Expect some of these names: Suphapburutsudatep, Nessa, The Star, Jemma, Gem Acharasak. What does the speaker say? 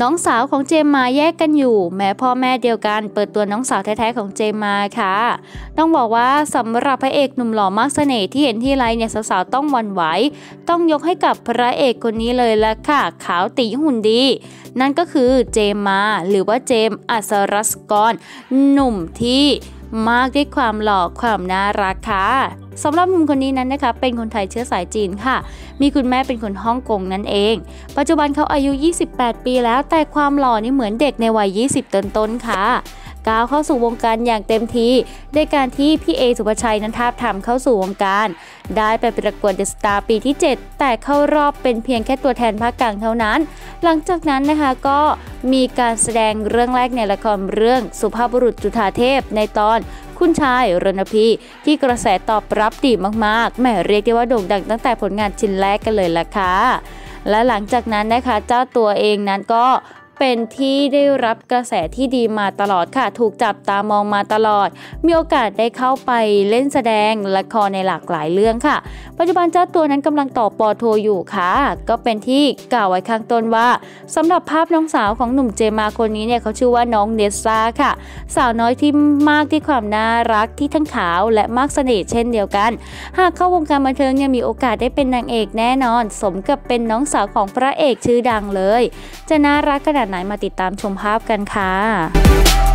น้องสาวของเจมมาแยกกันอยู่แม้พ่อแม่เดียวกันเปิดตัวน้องสาวแท้ๆของเจมมาค่ะต้องบอกว่าสำหรับพระเอกหนุ่มหล่อมากเสน่ห์ที่เห็นที่ไรเนี่ยสาวๆต้องหวั่นไหวต้องยกให้กับพระเอกคนนี้เลยละค่ะขาวตีหุ่นดีนั่นก็คือเจมมาหรือว่าเจมอัศรัศกรหนุ่มที่มากด้วยความหล่อความน่ารักค่ะสำหรับหนุ่มคนนี้นั้นนะคะเป็นคนไทยเชื้อสายจีนค่ะมีคุณแม่เป็นคนฮ่องกงนั่นเองปัจจุบันเขาอายุ28ปีแล้วแต่ความหล่อนี่เหมือนเด็กในวัย20ต้นๆค่ะก้าวเข้าสู่วงการอย่างเต็มทีด้วยการที่พี่เอสุภชัยนั้นทาบทามเข้าสู่วงการได้ไปประกวดเดอะสตาร์ปีที่7แต่เข้ารอบเป็นเพียงแค่ตัวแทนภาคกลางเท่านั้นหลังจากนั้นนะคะก็มีการแสดงเรื่องแรกในละครเรื่องสุภาพบุรุษจุฑาเทพในตอนคุณชายรณพีที่กระแสตอบรับดีมากๆแหมเรียกได้ว่าโด่งดังตั้งแต่ผลงานชิ้นแรกกันเลยล่ะค่ะและหลังจากนั้นนะคะเจ้าตัวเองนั้นก็เป็นที่ได้รับกระแสที่ดีมาตลอดค่ะถูกจับตามองมาตลอดมีโอกาสได้เข้าไปเล่นแสดงละครในหลากหลายเรื่องค่ะปัจจุบันเจ้าตัวนั้นกำลังต่อป.โทอยู่ค่ะก็เป็นที่กล่าวไว้ข้างต้นว่าสำหรับภาพน้องสาวของหนุ่มเจมาคนนี้เนี่ยเขาชื่อว่าน้องเนสซ่าค่ะสาวน้อยที่มากด้วยความน่ารักที่ทั้งขาวและมากเสน่ห์เช่นเดียวกันหากเข้าวงการบันเทิงเนี่ยมีโอกาสได้เป็นนางเอกแน่นอนสมกับเป็นน้องสาวของพระเอกชื่อดังเลยจะน่ารักขนาดไหนมาติดตามชมภาพกันค่ะ